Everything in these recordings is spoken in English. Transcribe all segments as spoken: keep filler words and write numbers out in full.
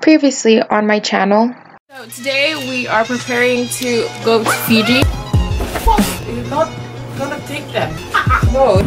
previously on my channel. So today we are preparing to go to Fiji. What? You're not gonna take that. No.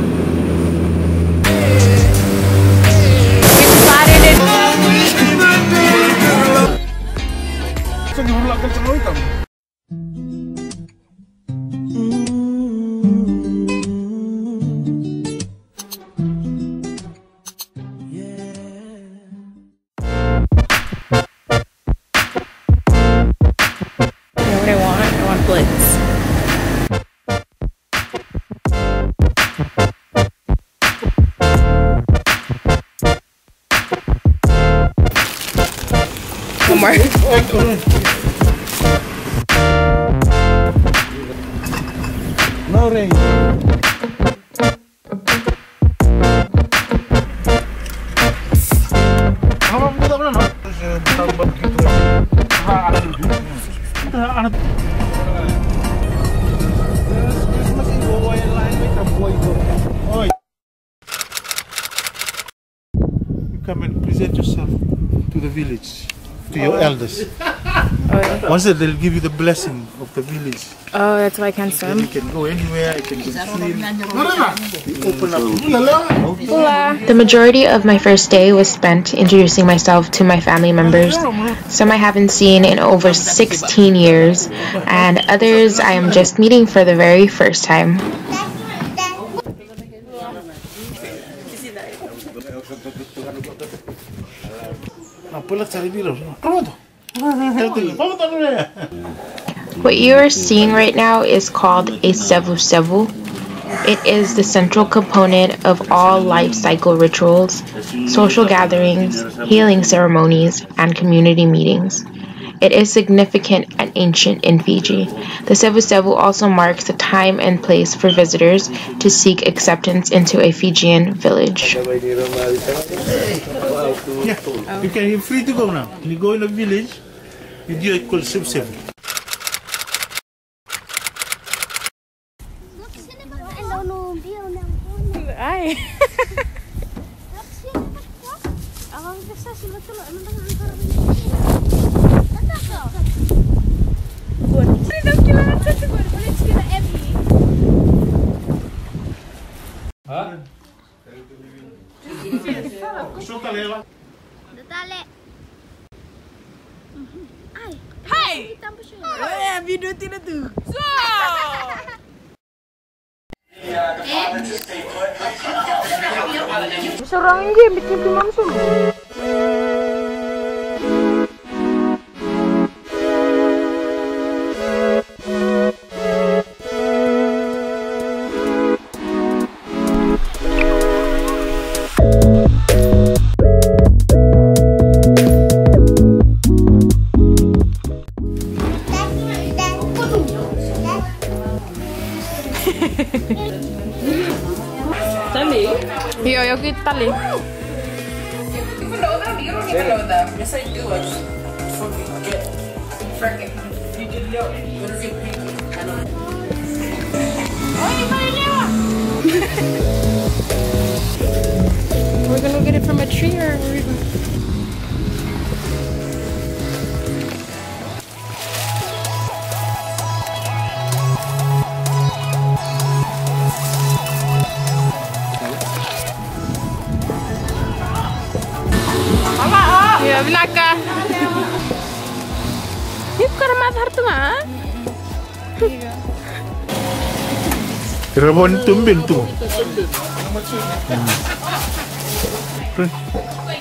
Omar. No rain. You come and present yourself to the village. To your elders. Okay. Once they'll give you the blessing of the village. Oh, that's why I can't swim. You can go anywhere. You can swim. The majority of my first day was spent introducing myself to my family members. Some I haven't seen in over sixteen years, and others I am just meeting for the very first time. What you are seeing right now is called a sevu sevu. It is the central component of all life cycle rituals, social gatherings, healing ceremonies, and community meetings. It is significant and ancient in Fiji. The sevu sevu also marks the time and place for visitors to seek acceptance into a Fijian village. Yeah, oh. You can be free to go now. You go in a village, you do it called Sib-Sib. The tali. Hey! Hey! Video tina tu. So. Serang je, bikin pimam semua. Tali? Yo, yo, good tali. You below them? You don't even know them. Yes, I do. I just fucking get. Freaking. You did know. You don't get picky. I don't know. Oh, you better know. We're gonna get it from a tree or a river? Belaka. Yuk ke rumah Hartu mah. Rebon tumbin tuh. Let's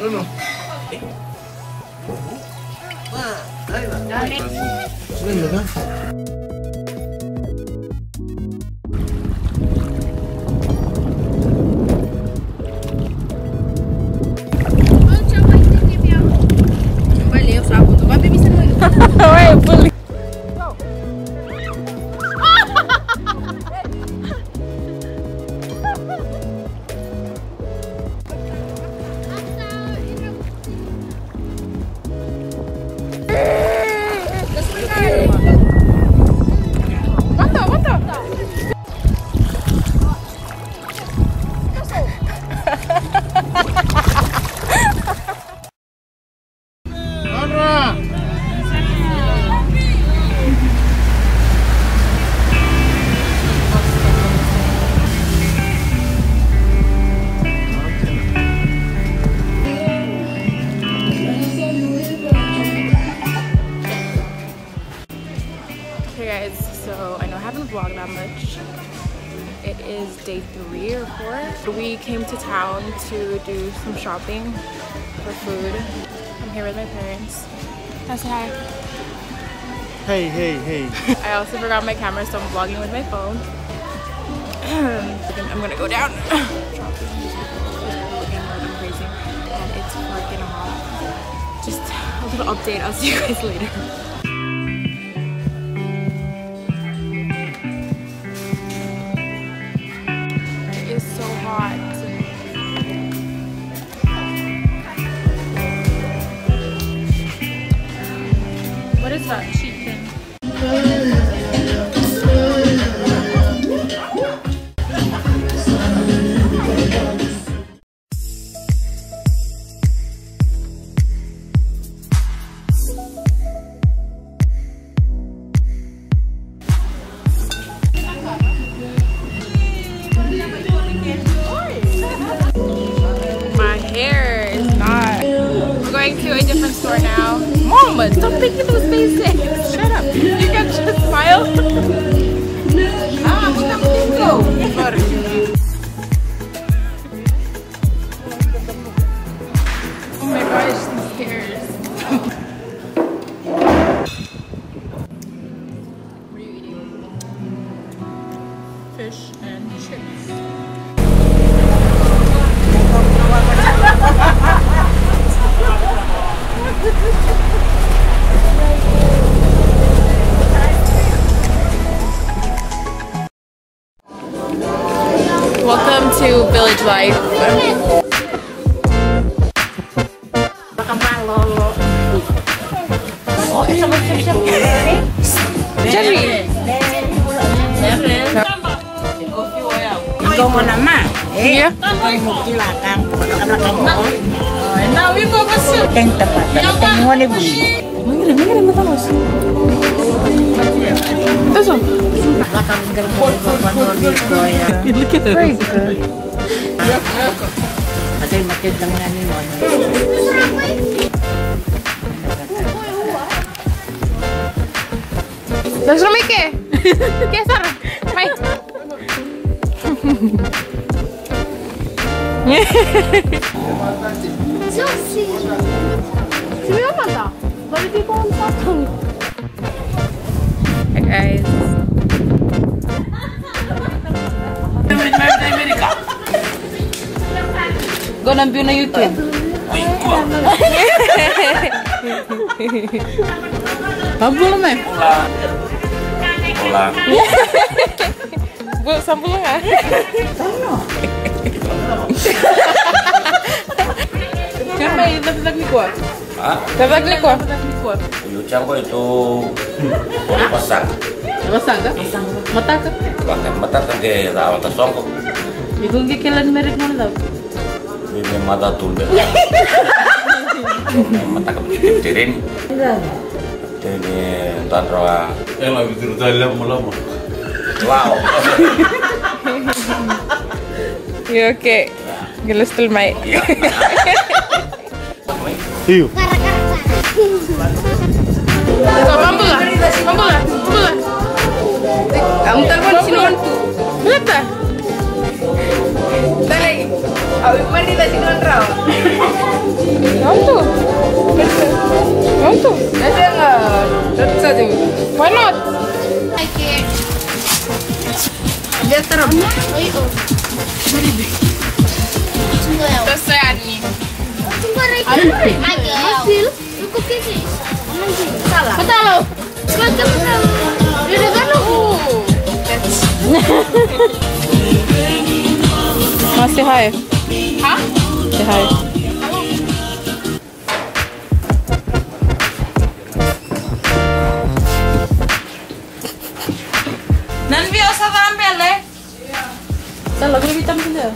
go. guys, so I know I haven't vlogged that much. It is day three or four. We came to town to do some shopping for food. I'm here with my parents. Now say hi. Hey, hey, hey. I also forgot my camera, so I'm vlogging with my phone. I'm gonna go down. Crazy. And it's freaking hot. Just a little update. I'll see you guys later. What is that cheap thing? My hair is not. We're going to a different store now. Mama, stop picking those faces. Shut up. You can just smile. Ah, what the go? Oh my gosh, these stairs. What are you eating? Fish and chips. Welcome to village life. Yeah. Now we go basu. Teng tepat. Teng wale bumi. Mengere mengere mata los. Eso. Look at them. I think my kids don't have any money. Los no me que. ¿Qué es ahora? Bye. So hey guys. Gonna be on YouTube. Hola. Kenapa ini tak mikor? Hah? Tak mikor? Tak mikor. Yo campur itu boleh pasang. Pasang tak? Pasang. Mata tak? Pakai mata terge lah, mata songkok. Ibu ni kelan merek mana tau? Ini mata tunda. Mata kecil terin. Ini tanroa. Eh, lebih terutama lama lama. Wow. You okay? Gila still my. Hiu. Bambula, bambula, bambula. Kamu telepon si Nontu. Berapa? Tali. Aku pergi dari Nontra. Nontu. Nontu. Ada nggak? Terus aja. Why not? Okay. Dia terus. Say hi. Huh? Say hi. Nan biasa tampil deh. Salah gue hitam sendiri.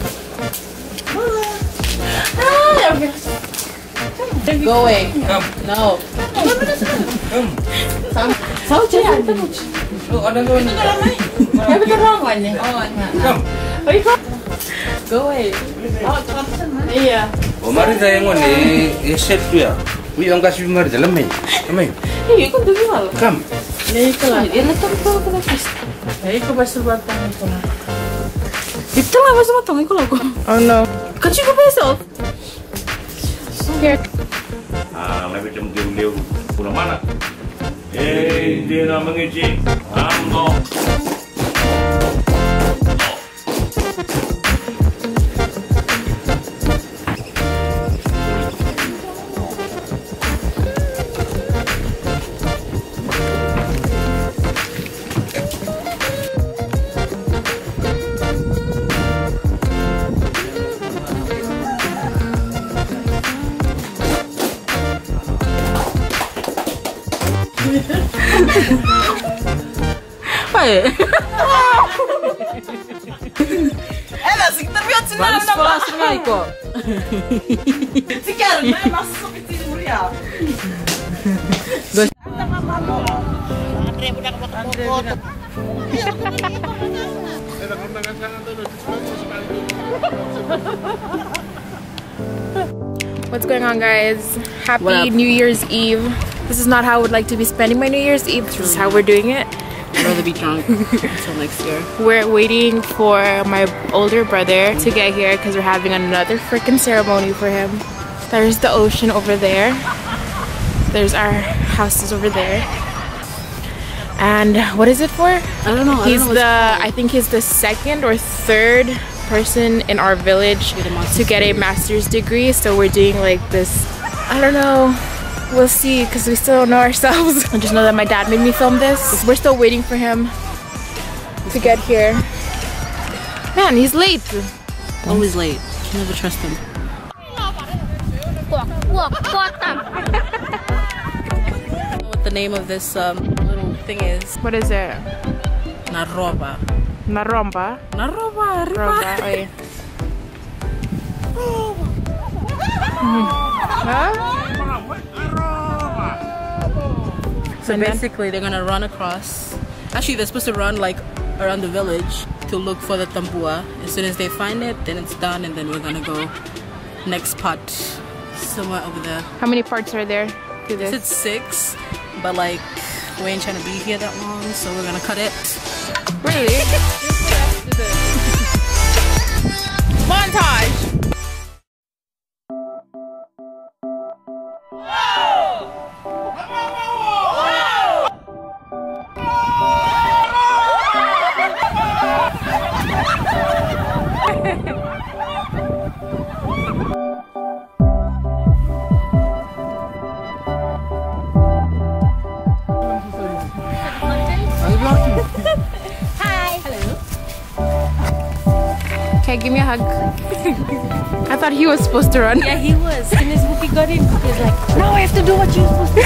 Go away. Come. No. Come. Sam. Sam jangan temu. Oh, ada gue. Ada betul orang lain. Oh, enggak. Come. Hey, come. Go away. Oh, cepat sana. Iya. Omar itu yang ini, ini set dia. Wih, angkat si Omar dalam main. Main. Iya, kau tu gimana? Come. Oh no. Can't you go by yourself? Scared. Ah, let me come to you. Pulamana. Hey, dear Mangaji. I'm not. What's going on, guys? Happy New Year's Eve. This is not how I would like to be spending my New Year's Eve. This is how we're doing it. I'd rather be drunk until next year. We're waiting for my older brother to get here because we're having another freaking ceremony for him. There's the ocean over there. There's our houses over there. And what is it for? I don't know. He's I don't know the I think he's the second or third person in our village to get, to get a master's degree. So we're doing like this. I don't know. We'll see, because we still don't know ourselves. I just know that my dad made me film this. We're still waiting for him to get here. Man, he's late. Always late. You can never trust him. What the name of this um, little thing is? What is it? Naromba. Naromba. Naromba. Naromba. Huh? So basically they're gonna run across, actually they're supposed to run like around the village to look for the tambua. As soon as they find it, then it's done, and then we're gonna go next part, somewhere over there. How many parts are there to this? It's six, but like we ain't trying to be here that long, so we're gonna cut it. Really? Montage! Give me a hug. I thought he was supposed to run. Yeah, he was. As soon as Whoopi got in, he was like, no, I have to do what you're supposed to do.